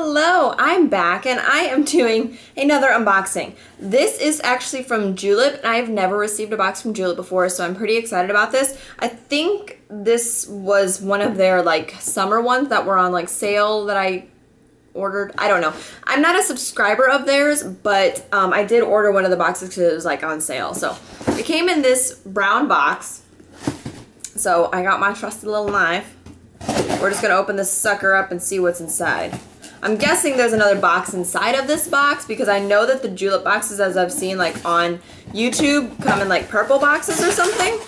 Hello, I'm back and I am doing another unboxing. This is actually from Julep and I've never received a box from Julep before, so I'm pretty excited about this. I think this was one of their like summer ones that were on like sale that I ordered. I don't know. I'm not a subscriber of theirs, but I did order one of the boxes because it was like on sale. So it came in this brown box. So I got my trusty little knife. We're just gonna open this sucker up and see what's inside. I'm guessing there's another box inside of this box because I know that the Julep boxes, as I've seen like on YouTube, come in like purple boxes or something.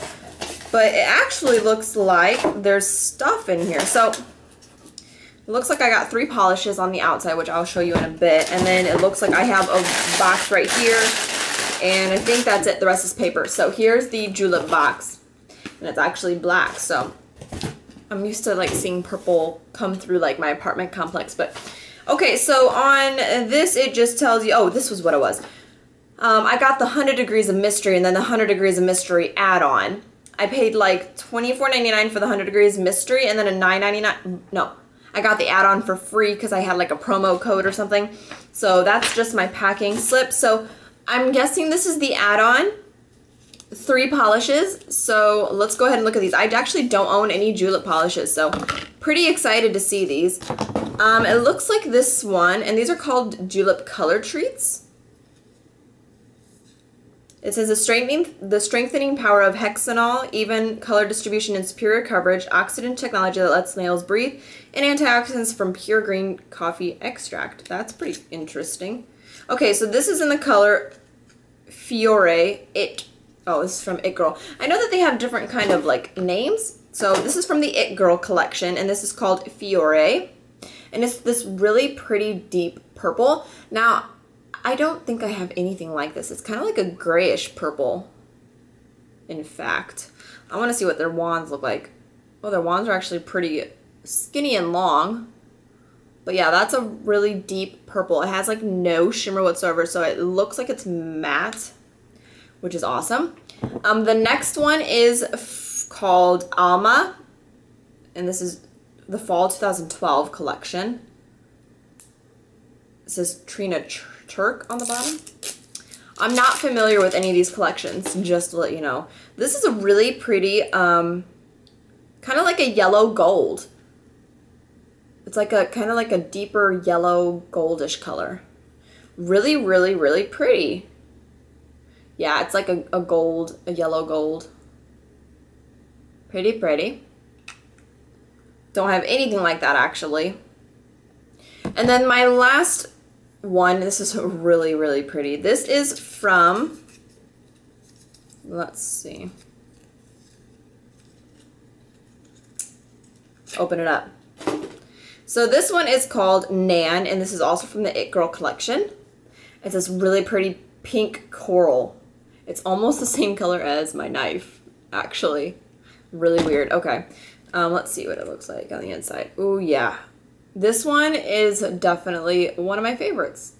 But it actually looks like there's stuff in here. So it looks like I got three polishes on the outside, which I'll show you in a bit. And then it looks like I have a box right here. And I think that's it. The rest is paper. So here's the Julep box. And it's actually black. So I'm used to like seeing purple come through like my apartment complex, but okay, so on this it just tells you, oh, this was what it was. I got the 100 Degrees of Mystery and then the 100 Degrees of Mystery add-on. I paid like $24.99 for the 100 Degrees Mystery and then a $9.99, no, I got the add-on for free because I had like a promo code or something. So that's just my packing slip. So I'm guessing this is the add-on. Three polishes, so let's go ahead and look at these. I actually don't own any Julep polishes, so pretty excited to see these. It looks like this one, and these are called Julep Color Treats. It says the strengthening power of hexanol, even color distribution and superior coverage, oxidant technology that lets nails breathe, and antioxidants from pure green coffee extract. That's pretty interesting. Okay, so this is in the color Fiore. Oh, this is from It Girl. I know that they have different kind of like names. So this is from the It Girl collection and this is called Fiore. And it's this really pretty deep purple. Now, I don't think I have anything like this. It's kind of like a grayish purple, in fact. I want to see what their wands look like. Well, their wands are actually pretty skinny and long. But yeah, that's a really deep purple. It has like no shimmer whatsoever. So it looks like it's matte, which is awesome. The next one is called Alma, and this is the Fall 2012 collection. It says Trina Turk on the bottom. I'm not familiar with any of these collections, just to let you know. This is a really pretty, kind of like a yellow gold. It's like a kind of like a deeper yellow goldish color. Really, really, really pretty. Yeah, it's like a gold, a yellow gold. Pretty, pretty. Don't have anything like that, actually. And then my last one, this is really, really pretty. This is from, let's see. Open it up. So this one is called Nan, and this is also from the It Girl collection. It's this really pretty pink coral. It's almost the same color as my knife, actually. Really weird. Okay, let's see what it looks like on the inside. Oh yeah, this one is definitely one of my favorites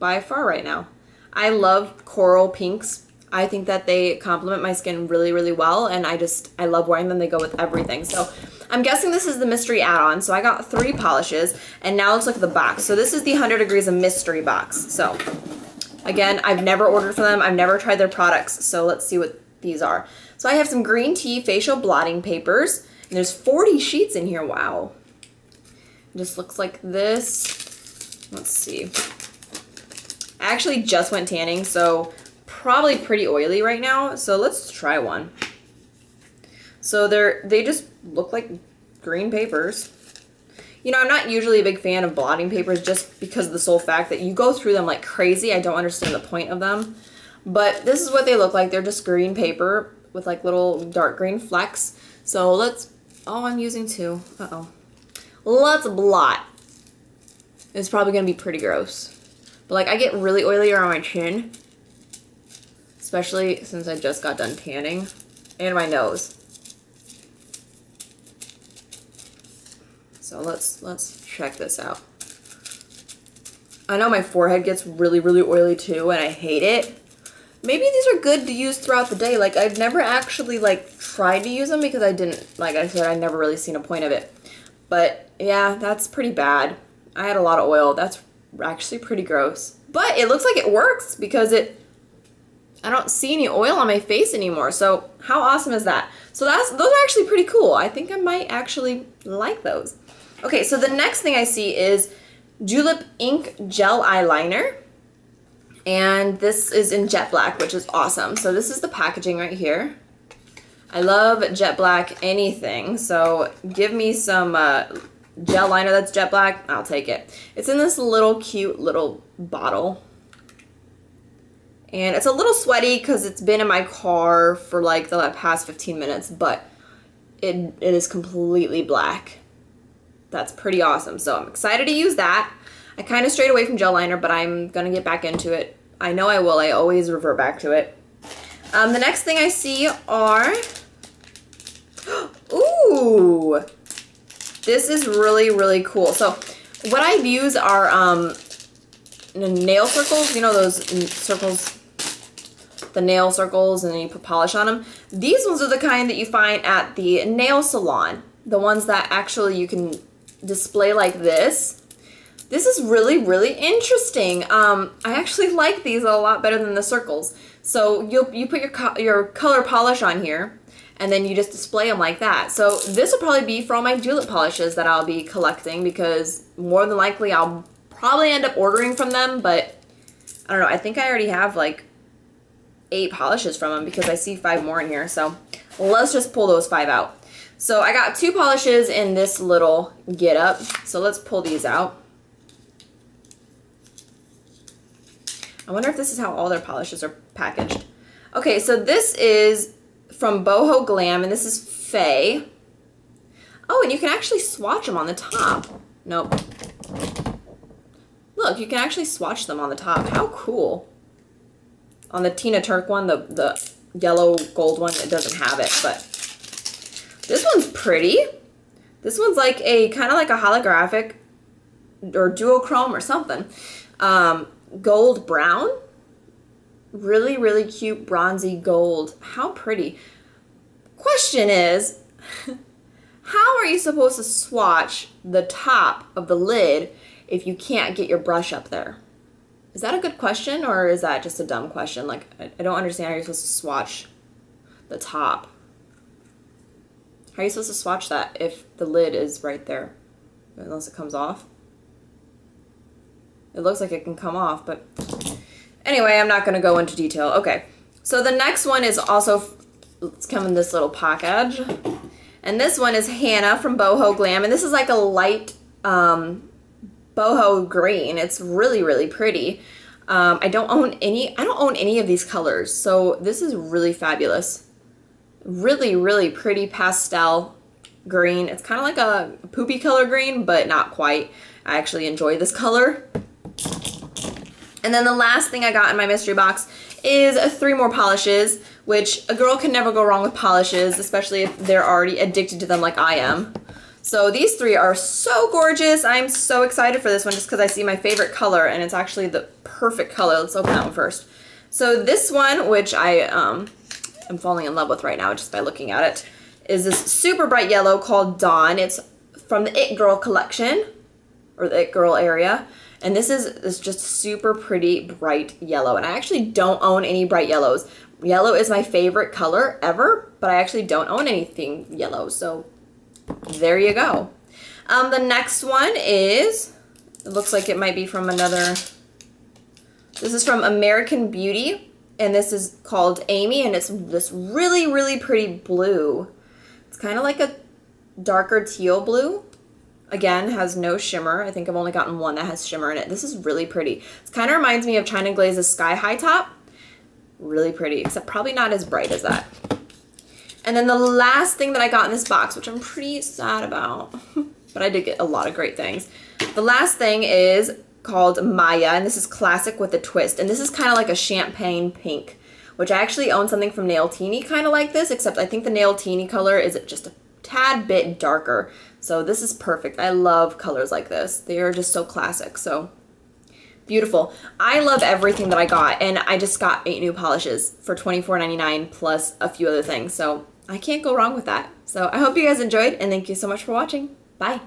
by far right now. I love coral pinks. I think that they complement my skin really, really well, and I love wearing them. They go with everything. So I'm guessing this is the mystery add-on. So I got three polishes, and now let's look at the box. So this is the 100 Degrees of Mystery box. So again, I've never ordered from them. I've never tried their products. So let's see what these are. So I have some green tea facial blotting papers. And there's 40 sheets in here. Wow. It just looks like this. Let's see. I actually just went tanning, so probably pretty oily right now. So let's try one. So they just look like green papers. You know, I'm not usually a big fan of blotting papers just because of the sole fact that you go through them like crazy. I don't understand the point of them. But this is what they look like. They're just green paper with like little dark green flecks. So let's, oh, I'm using two. Uh-oh. Let's blot. It's probably going to be pretty gross. But like I get really oily around my chin, especially since I just got done tanning, and my nose. So let's check this out. I know my forehead gets really, really oily too, and I hate it. Maybe these are good to use throughout the day. Like I've never actually like tried to use them because I didn't, like I said, I never really seen a point of it. But yeah, that's pretty bad. I had a lot of oil. That's actually pretty gross. But it looks like it works because I don't see any oil on my face anymore. So how awesome is that? So those are actually pretty cool. I think I might actually like those. Okay, so the next thing I see is Julep Ink Gel Eyeliner. And this is in jet black, which is awesome. So this is the packaging right here. I love jet black anything, so give me some gel liner that's jet black, I'll take it. It's in this little cute little bottle. And it's a little sweaty because it's been in my car for like the past 15 minutes, but it is completely black. That's pretty awesome, so I'm excited to use that. I kind of strayed away from gel liner, but I'm gonna get back into it. I know I will, I always revert back to it. The next thing I see are, ooh, this is really, really cool. So what I've used are nail circles, you know those circles, the nail circles, and then you put polish on them. These ones are the kind that you find at the nail salon, the ones that actually you can display like this. This is really, really interesting. I actually like these a lot better than the circles. So you put your color polish on here, and then you just display them like that. So this will probably be for all my julep polishes that I'll be collecting, because more than likely I'll probably end up ordering from them, but I don't know. I think I already have like 8 polishes from them because I see 5 more in here. So let's just pull those 5 out. So I got 2 polishes in this little get up. So let's pull these out. I wonder if this is how all their polishes are packaged. Okay, so this is from Boho Glam, and this is Faye. Oh, and you can actually swatch them on the top. Nope. Look, you can actually swatch them on the top. How cool. On the Trina Turk one, the yellow gold one, it doesn't have it, but this one's pretty. This one's like a kind of like a holographic or duochrome or something. Gold brown, really, really cute bronzy gold. How pretty. Question is, how are you supposed to swatch the top of the lid if you can't get your brush up there? Is that a good question, or is that just a dumb question? Like, I don't understand how you're supposed to swatch the top. How are you supposed to swatch that if the lid is right there? Unless it comes off. It looks like it can come off, but anyway, I'm not going to go into detail. Okay, so the next one is also, it's come in this little package, and this one is Hannah from Boho Glam, and this is like a light boho green. It's really, really pretty. I don't own any of these colors, so this is really fabulous. Really, really pretty pastel green. It's kind of like a poopy color green, but not quite. I actually enjoy this color. And then the last thing I got in my mystery box is 3 more polishes, which a girl can never go wrong with polishes, especially if they're already addicted to them like I am. So these 3 are so gorgeous. I'm so excited for this one just because I see my favorite color, and it's actually the perfect color. Let's open that one first. So this one, which I am falling in love with right now just by looking at it, is this super bright yellow called Dawn. It's from the It Girl collection, or the It Girl area. And this is just super pretty bright yellow. And I actually don't own any bright yellows. Yellow is my favorite color ever, but I actually don't own anything yellow. So there you go. The next one is, it looks like it might be from another, this is from American Beauty. And this is called Amy, and it's this really, really pretty blue. It's kind of like a darker teal blue. Again, has no shimmer. I think I've only gotten one that has shimmer in it. This is really pretty. It kind of reminds me of China Glaze's Sky High Top. Really pretty, except probably not as bright as that. And then the last thing that I got in this box, which I'm pretty sad about, but I did get a lot of great things. The last thing is called Mya, and this is Classic with a Twist. And this is kind of like a champagne pink, which I actually own something from Nail Teeny kind of like this, except I think the Nail Teeny color is just a tad bit darker. So this is perfect. I love colors like this. They are just so classic, so beautiful. I love everything that I got, and I just got 8 new polishes for $24.99 plus a few other things. So I can't go wrong with that. So I hope you guys enjoyed, and thank you so much for watching. Bye.